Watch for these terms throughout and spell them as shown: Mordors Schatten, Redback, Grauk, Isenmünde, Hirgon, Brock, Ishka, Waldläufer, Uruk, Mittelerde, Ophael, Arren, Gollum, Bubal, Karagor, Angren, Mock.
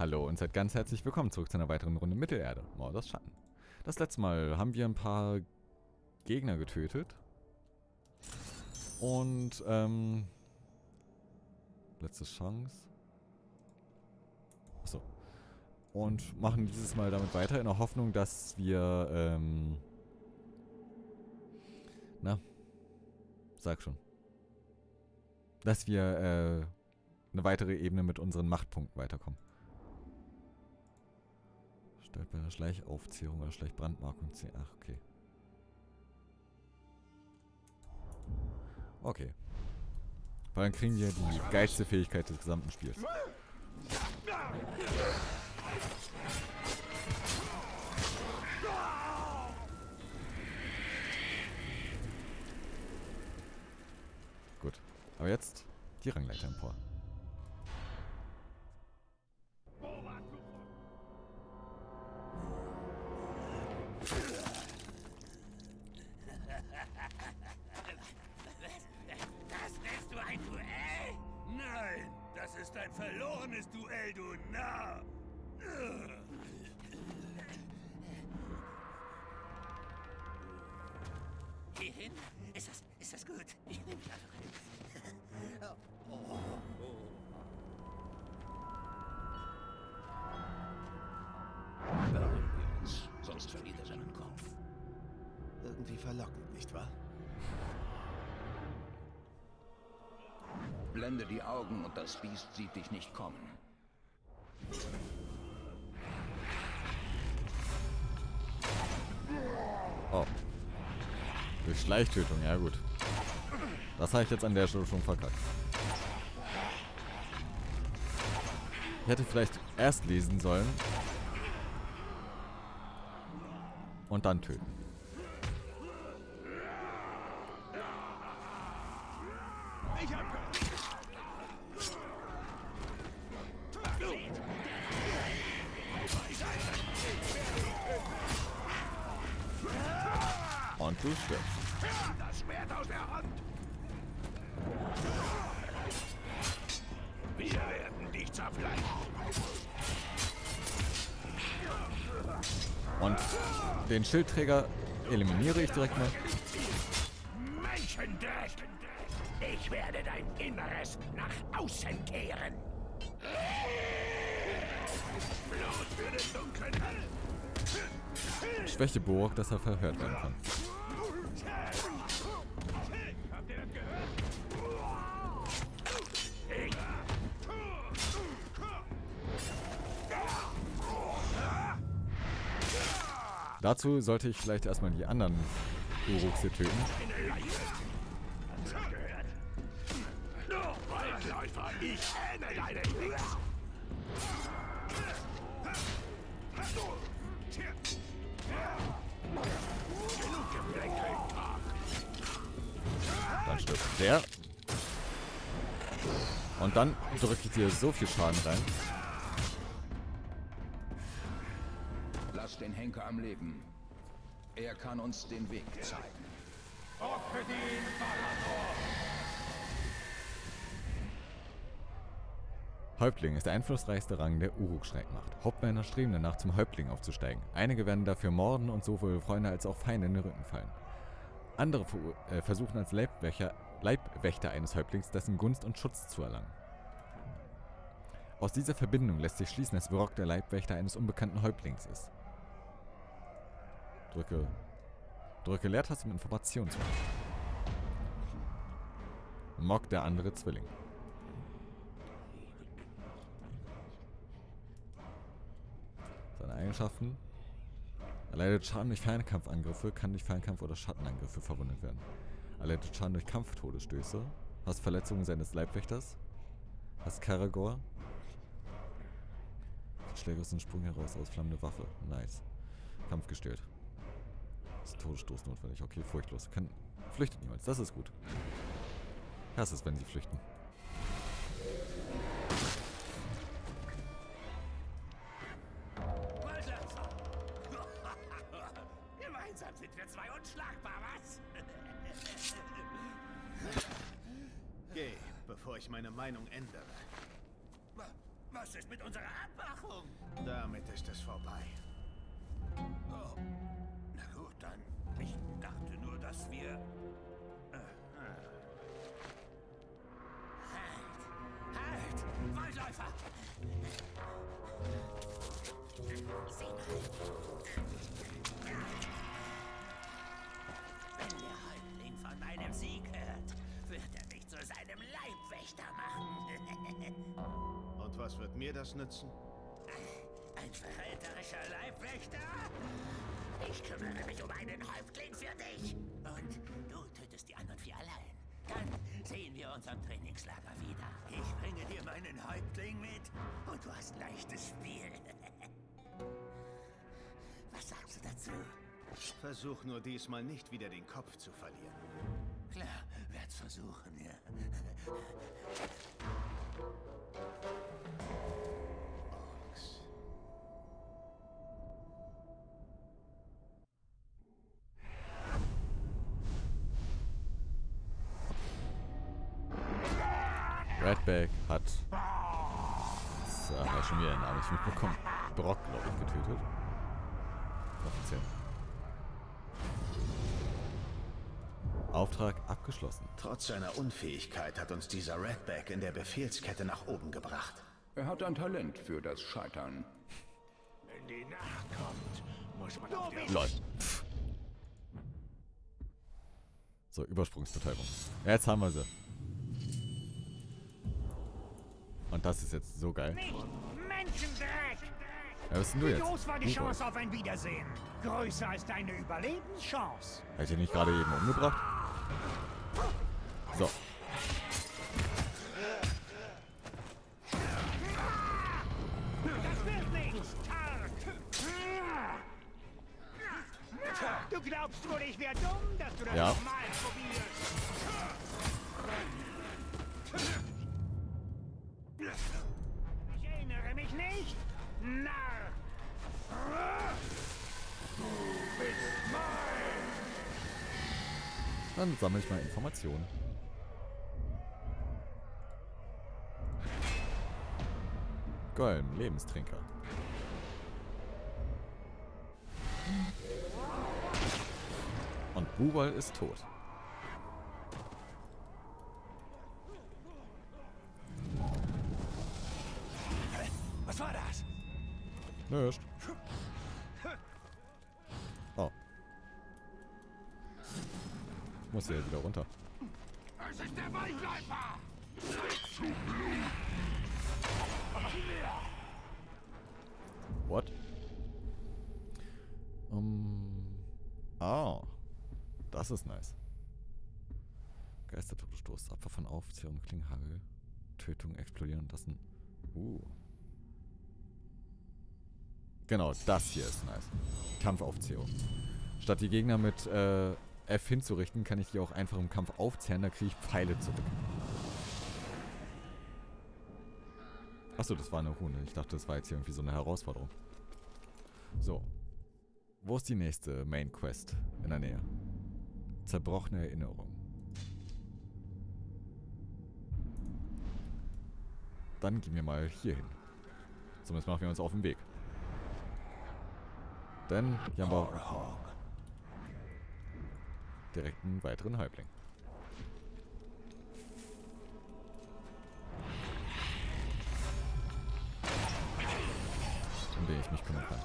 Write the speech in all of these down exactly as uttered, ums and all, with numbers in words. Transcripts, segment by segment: Hallo und seid ganz herzlich willkommen zurück zu einer weiteren Runde Mittelerde, Mordors Schatten. Das letzte Mal haben wir ein paar Gegner getötet. Und, ähm... letzte Chance. Achso. Und machen dieses Mal damit weiter, in der Hoffnung, dass wir, ähm... na, sag schon. Dass wir, äh... eine weitere Ebene mit unseren Machtpunkten weiterkommen. Stellt bei einer Schleichaufzehrung oder Schleichbrandmarkung zehn. Ach, okay. Okay. Weil dann kriegen wir die geilste Fähigkeit des gesamten Spiels. Gut. Aber jetzt die Rangleiter empor. Das nennst du ein Duell? Nein, das ist ein verlorenes Duell, du Narr! Hierhin? Ist das, ist das gut? Ich nehme dich einfach hin. Oh, oh. Beeilen wir uns, sonst verliert er seinen Kopf. Irgendwie verlockend, nicht wahr? Blende die Augen und das Biest sieht dich nicht kommen. Oh. Durch Schleichtötung, ja gut. Das habe ich jetzt an der Stelle schon verkackt. Ich hätte vielleicht erst lesen sollen. Und dann töten. Ich hab gehört. Und du stirbst. Das Schwert aus der Hand. Wir werden dich zerfleischen. Und den Schildträger eliminiere ich direkt mal. Menschendreck! Ich werde dein Inneres nach außen kehren. Blut für den dunklen Hell. Schwäche Burg, dass er verhört werden kann. Habt ihr das gehört? Dazu sollte ich vielleicht erstmal die anderen Uruks hier töten. Waldläufer, ich ähne deine Klicks. Dann stirbt der. Und dann drücke ich dir so viel Schaden rein. Lass den Henker am Leben. Er kann uns den Weg zeigen. Häuptling ist der einflussreichste Rang der Uruk-Schreckmacht. Hauptmänner streben danach, zum Häuptling aufzusteigen. Einige werden dafür morden und sowohl Freunde als auch Feinde in den Rücken fallen. Andere äh, versuchen als Leibwächter, Leibwächter eines Häuptlings, dessen Gunst und Schutz zu erlangen. Aus dieser Verbindung lässt sich schließen, dass Brock der Leibwächter eines unbekannten Häuptlings ist. Drücke, drücke Leertaste, um Informationen zu machen. Mock, der andere Zwilling. Seine Eigenschaften. Er leidet Schaden durch Fernkampfangriffe, kann durch Fernkampf- oder Schattenangriffe verwundet werden. Er leidet Schaden durch Kampftodesstöße, hast Verletzungen seines Leibwächters, hast Karagor. Schläge aus dem Sprung heraus, aus flammende Waffe. Nice. Kampf gestört. Ist Todesstoß notwendig. Okay, furchtlos. Kann, flüchtet niemals, das ist gut. Das ist, wenn sie flüchten. Sind wir zwei unschlagbar, was? Geh, bevor ich meine Meinung ändere. Was Was ist mit unserer Abmachung? Damit ist es vorbei. Oh. Na gut, dann. Ich dachte nur, dass wir... Halt! Halt! Waldläufer! Sieh mal! Wenn der Häuptling von meinem Sieg hört, wird er mich zu seinem Leibwächter machen. Und was wird mir das nützen? Ein verräterischer Leibwächter? Ich kümmere mich um einen Häuptling für dich. Und du tötest die anderen vier allein. Dann sehen wir uns am Trainingslager wieder. Ich bringe dir meinen Häuptling mit und du hast leichtes Spiel. Was sagst du dazu? Versuch nur diesmal nicht wieder den Kopf zu verlieren. Klar, werd's versuchen, ja. Redback hat, das hat er schon wieder einen Namen nicht mitbekommen, Brock, glaube ich, getötet. Offiziell. Auftrag abgeschlossen. Trotz seiner Unfähigkeit hat uns dieser Redback in der Befehlskette nach oben gebracht. Er hat ein Talent für das Scheitern. Wenn die Nacht kommt, muss man auf die... Leute. So, Übersprungsverteilung. Ja, jetzt haben wir sie. Und das ist jetzt so geil. Nicht Menschendreck! Ja, was denn du jetzt? Wie groß war die Chance auf ein Wiedersehen? Größer als deine Überlebenschance. Hätte ich ihn nicht gerade eben umgebracht? So. Das wird nichts. Du glaubst wohl, ich wäre dumm, dass du das ja. Nochmal probierst. Ich erinnere mich nicht. Narr! Du bist mein! Dann sammle ich mal Informationen. Gollum, Lebenstrinker. Und Bubal ist tot. Was war das? Nicht. Oh. Ich muss hier wieder runter. Es ist der Waldläufer! What? Um. Ah. Das ist nice. Geistertodesstoß. Abwehr von Aufziehung, Klingenhagel. Tötung, explodieren und lassen. Uh. Genau, das hier ist nice. Kampfaufzehrung. Statt die Gegner mit äh, F hinzurichten, kann ich die auch einfach im Kampf aufzehren, da kriege ich Pfeile zurück. Achso, das war eine Rune. Ich dachte, das war jetzt hier irgendwie so eine Herausforderung. So. Wo ist die nächste Main Quest in der Nähe? Zerbrochene Erinnerung. Dann gehen wir mal hier hin. Zumindest machen wir uns auf den Weg. Denn hier haben wir direkt einen weiteren Häuptling. Um den ich mich kümmern kann.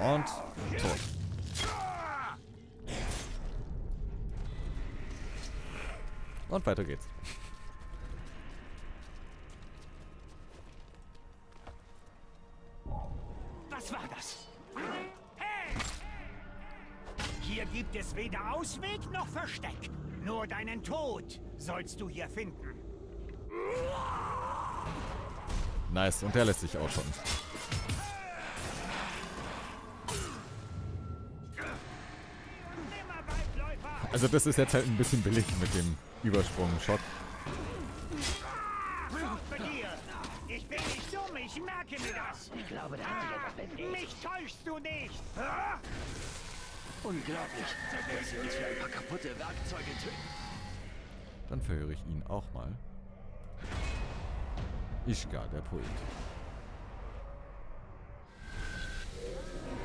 Und tot. Und weiter geht's. Was war das? Hey! Hier gibt es weder Ausweg noch Versteck. Nur deinen Tod sollst du hier finden. Nice, und der lässt sich auch schon. Also das ist jetzt halt ein bisschen billig mit dem Übersprung-Schock. Ich bin nicht dumm, ich merke mir das. Ich glaube, da hat sich etwas bewegt. Mich täuschst du nicht. Unglaublich, dass sie uns für ein paar kaputte Werkzeuge töten. Dann verhöre ich ihn auch mal. Ishka, der Poet.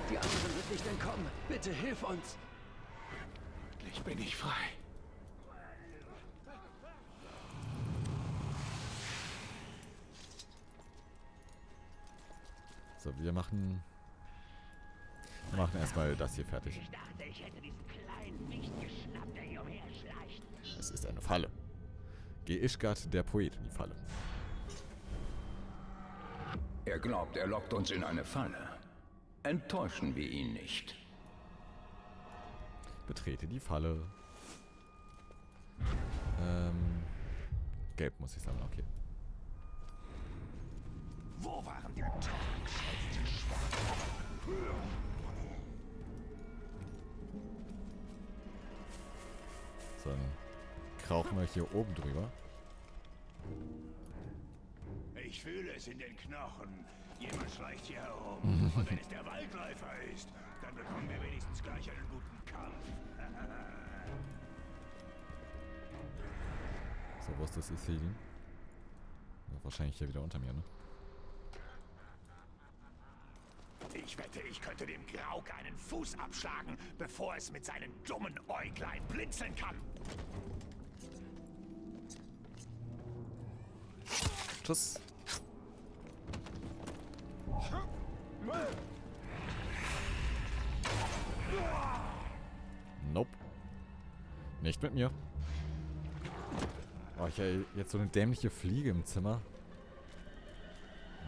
Die anderen wird nicht entkommen. Bitte hilf uns. Endlich bin ich frei. So, wir machen... Wir machen erstmal das hier fertig. Ich dachte, ich hätte diesen kleinen Wicht geschnappt, der hier umherschleicht. Es ist eine Falle. Geh Ishgard, der Poet, in die Falle. Er glaubt, er lockt uns in eine Falle. Enttäuschen wir ihn nicht. Betrete die Falle. Ähm. Gelb muss ich sagen, okay. Wo waren die So, dann krauchen wir hier oben drüber. Ich fühle es in den Knochen. Jemand schleicht hier herum. Und wenn es der Waldläufer ist, dann bekommen wir wenigstens gleich einen guten Kampf. So, was das ist hier? Wahrscheinlich hier wieder unter mir, ne? Ich wette, ich könnte dem Grauk einen Fuß abschlagen, bevor es mit seinen dummen Äuglein blinzeln kann. Tschüss. Nope. Nicht mit mir. Oh, ich habe jetzt so eine dämliche Fliege im Zimmer.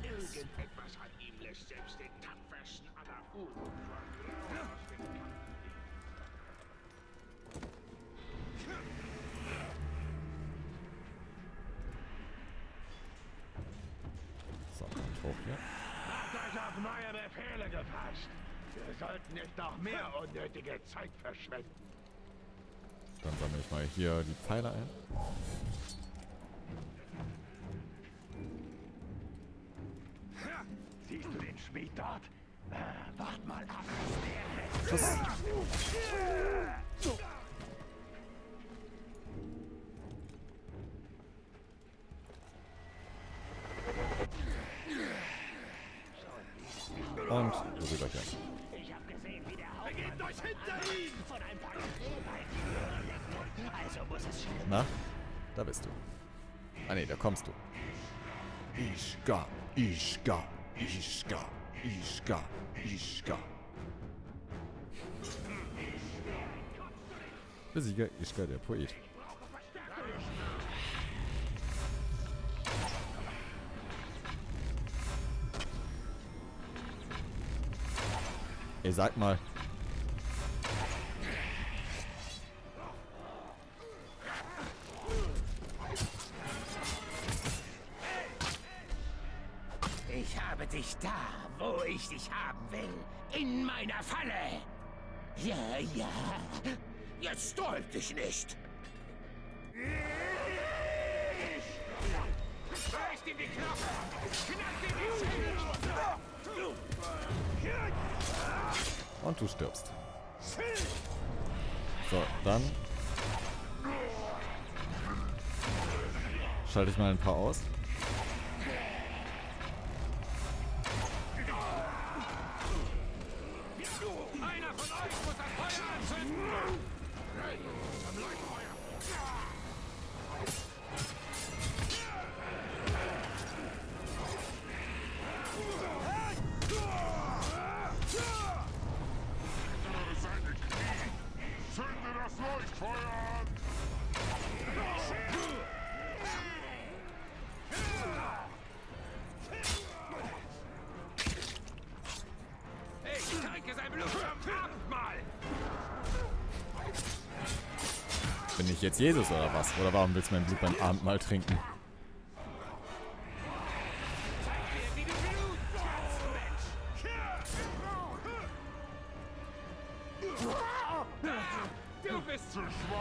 Irgendetwas an ihm lässt selbst den tapfersten aller Uruk So, kommt hoch hier. Habt euch auf neue Befehle gepasst. Wir sollten nicht noch mehr unnötige Zeit verschwenden. Dann sammle ich mal hier die Pfeile ein. Siehst du den Schmied dort? Äh, wart mal ab, was der ist. Und rüber hier. Ich hab gesehen, wie der Haupt geht durch hinter ihn! Von ein paar Schneebeißen. Also muss es schnell. Na, da bist du. Ah ne, da kommst du. Ishka, Ishka. Ishka, Ishka, Ishka. Besieger Ishka, der Poet. Ey, sag mal. Dich da, wo ich dich haben will. In meiner Falle. Ja, ja. Jetzt täusch dich nicht. Ich schmeiß dir die Klappe. Knack dir die Zähne. Und du stirbst. So, dann schalte ich mal ein paar aus. Bin ich jetzt Jesus oder was? Oder warum willst du mein Blut beim Abendmahl trinken? Du bist zu schwach.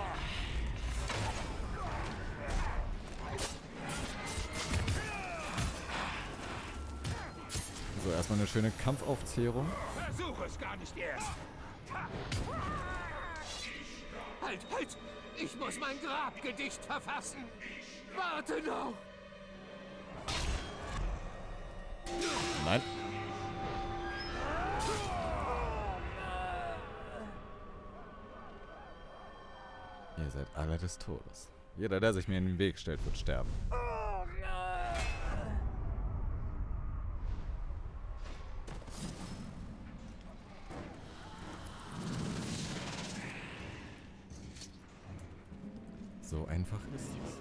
erstmal eine schöne Kampfaufzehrung. Versuch es gar nicht erst. Halt, halt! Ich muss mein Grabgedicht verfassen. Warte noch. Nein. Ihr seid alle des Todes. Jeder, der sich mir in den Weg stellt, wird sterben. So einfach ist es.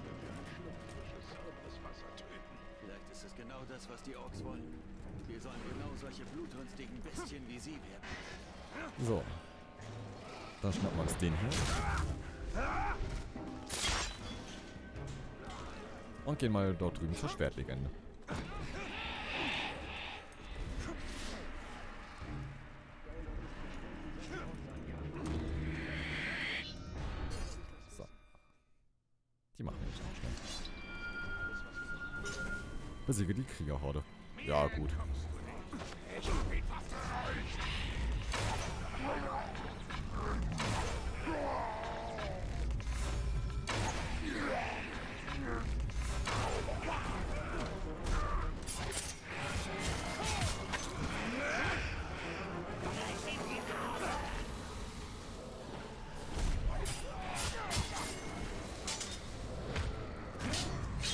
Vielleicht ist es genau das, was die Orks wollen. Wir sollen genau solche blutrünstigen Bestien wie sie werden. So. Dann schnappen wir uns den hier. Und gehen mal dort drüben zur Schwertlegende. Besiege die Kriegerhorde. Ja, gut.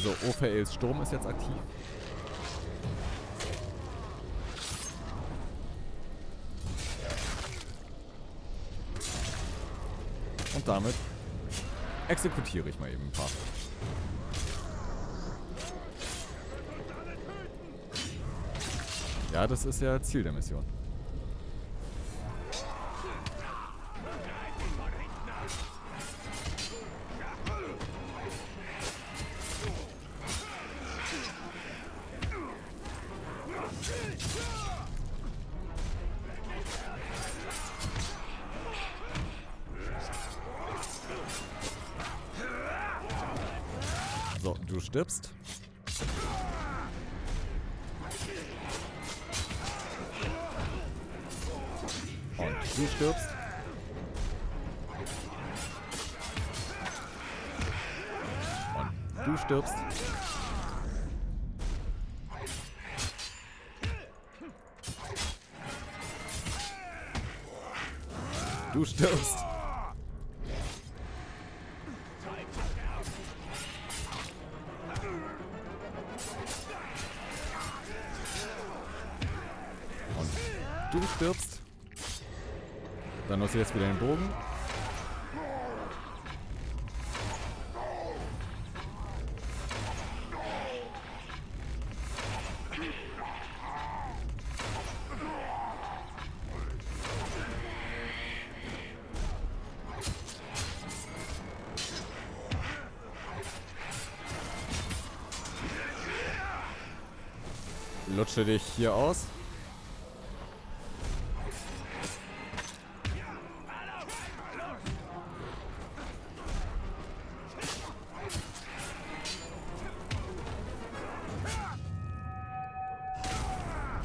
So, Ophaels Sturm ist jetzt aktiv. Und damit exekutiere ich mal eben ein paar. Ja, das ist ja Ziel der Mission. So, du stirbst. Und du stirbst. Und du stirbst. Du stirbst. Du stirbst. Dann nutzt ihr jetzt wieder den Bogen. Lutsche dich hier aus.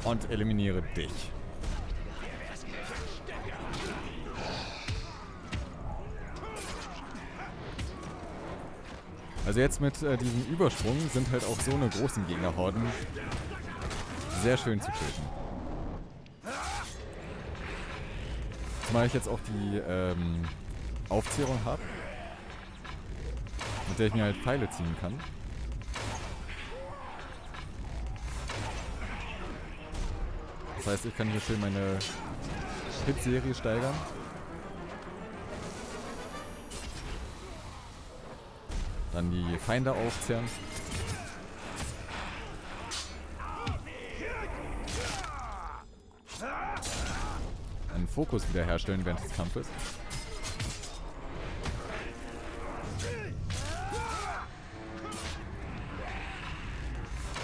Und eliminiere dich. Also jetzt mit äh, diesem Übersprung sind halt auch so eine großen Gegnerhorden sehr schön zu töten. Zumal ich jetzt auch die ähm, Aufzehrung habe, mit der ich mir halt Pfeile ziehen kann. Das heißt, ich kann hier schön meine Hit-Serie steigern. Dann die Feinde aufzehren. Einen Fokus wiederherstellen während des Kampfes.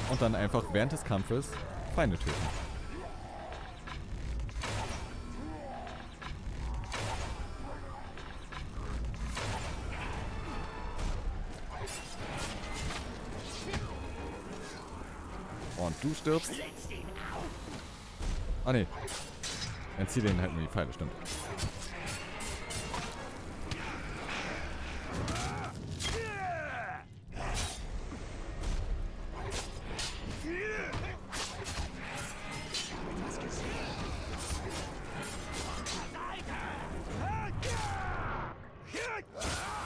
Und dann einfach während des Kampfes Feinde töten. Du stirbst. Ah ne. Entziehe denen halt nur die Pfeile, stimmt.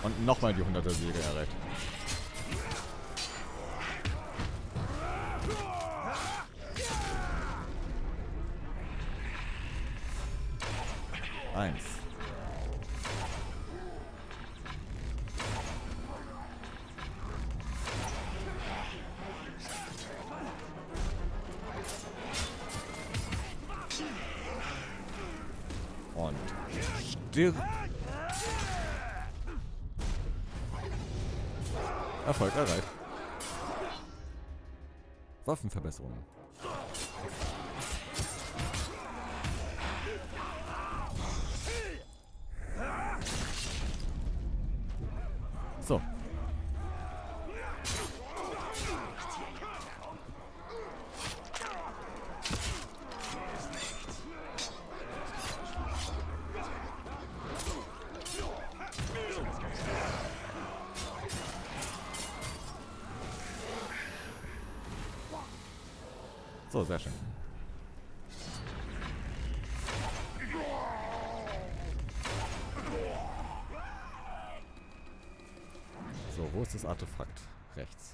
Und nochmal die hunderter Siege erreicht. Eins. Und stirb. Erfolg erreicht. Waffenverbesserungen. So. So, sehr schön. So, wo ist das Artefakt? Rechts.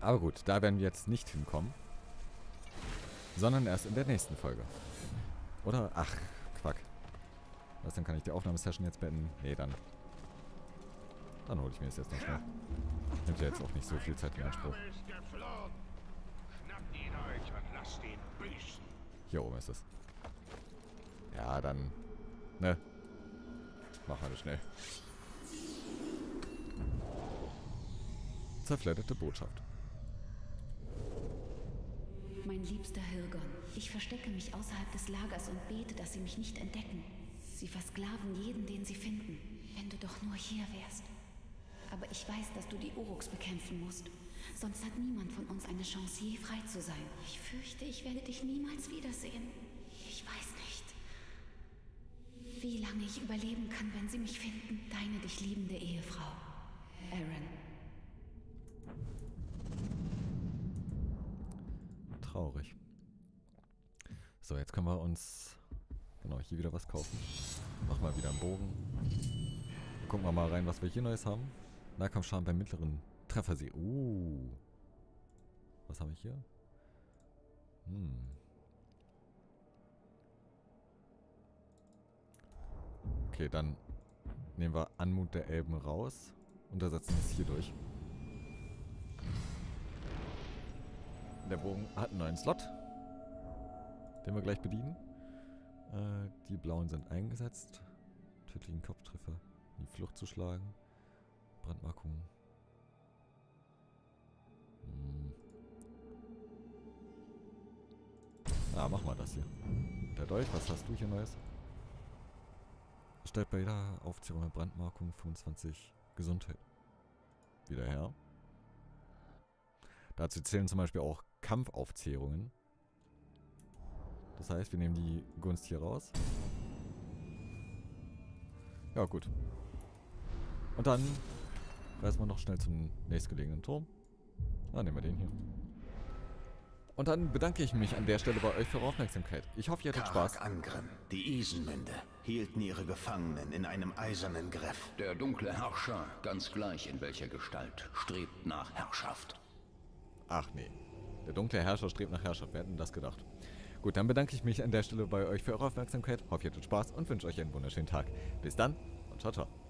Aber gut, da werden wir jetzt nicht hinkommen. Sondern erst in der nächsten Folge. Oder? Ach, Quack. Was, dann kann ich die Aufnahmesession jetzt beenden? Nee, dann. Dann hole ich mir das jetzt noch schnell. Nimmt ja jetzt auch nicht so viel Zeit in Anspruch. Hier oben ist es. Ja, dann. Ne? Machen wir das schnell. Zerfledderte Botschaft. Mein liebster Hirgon, ich verstecke mich außerhalb des Lagers und bete, dass sie mich nicht entdecken. Sie versklaven jeden, den sie finden. Wenn du doch nur hier wärst. Aber ich weiß, dass du die Uruks bekämpfen musst. Sonst hat niemand von uns eine Chance, je frei zu sein. Ich fürchte, ich werde dich niemals wiedersehen. Ich weiß nicht, wie lange ich überleben kann, wenn sie mich finden. Deine dich liebende Ehefrau, Arren. Traurig. So, jetzt können wir uns genau hier wieder was kaufen. Machen wir wieder einen Bogen. Gucken wir mal rein, was wir hier Neues haben. Nahkampfschaden beim mittleren Treffersieg. Uh. Was habe ich hier? Hm. Okay, dann nehmen wir Anmut der Elben raus und ersetzen es hier durch. Der Bogen hat einen neuen Slot, den wir gleich bedienen. Äh, die blauen sind eingesetzt. Tödlichen Kopftreffer, die Flucht zu schlagen. Brandmarkung. Hm. Ah, mach mal das hier. Der Dolch, was hast du hier Neues? Stellt bei jeder Aufzählung der Brandmarkung fünfundzwanzig Gesundheit wieder her. Dazu zählen zum Beispiel auch Kampfaufzehrungen. Das heißt, wir nehmen die Gunst hier raus. Ja, gut. Und dann reisen wir noch schnell zum nächstgelegenen Turm. Ah, nehmen wir den hier. Und dann bedanke ich mich an der Stelle bei euch für eure Aufmerksamkeit. Ich hoffe, ihr hattet Spaß. Angren, die Isenmünde, hielten ihre Gefangenen in einem eisernen Griff. Der dunkle Herrscher, ganz gleich in welcher Gestalt, strebt nach Herrschaft. Ach nee, der dunkle Herrscher strebt nach Herrschaft. Wer hätte denn das gedacht? Gut, dann bedanke ich mich an der Stelle bei euch für eure Aufmerksamkeit. Hoffe, ihr hattet Spaß und wünsche euch einen wunderschönen Tag. Bis dann und ciao, ciao.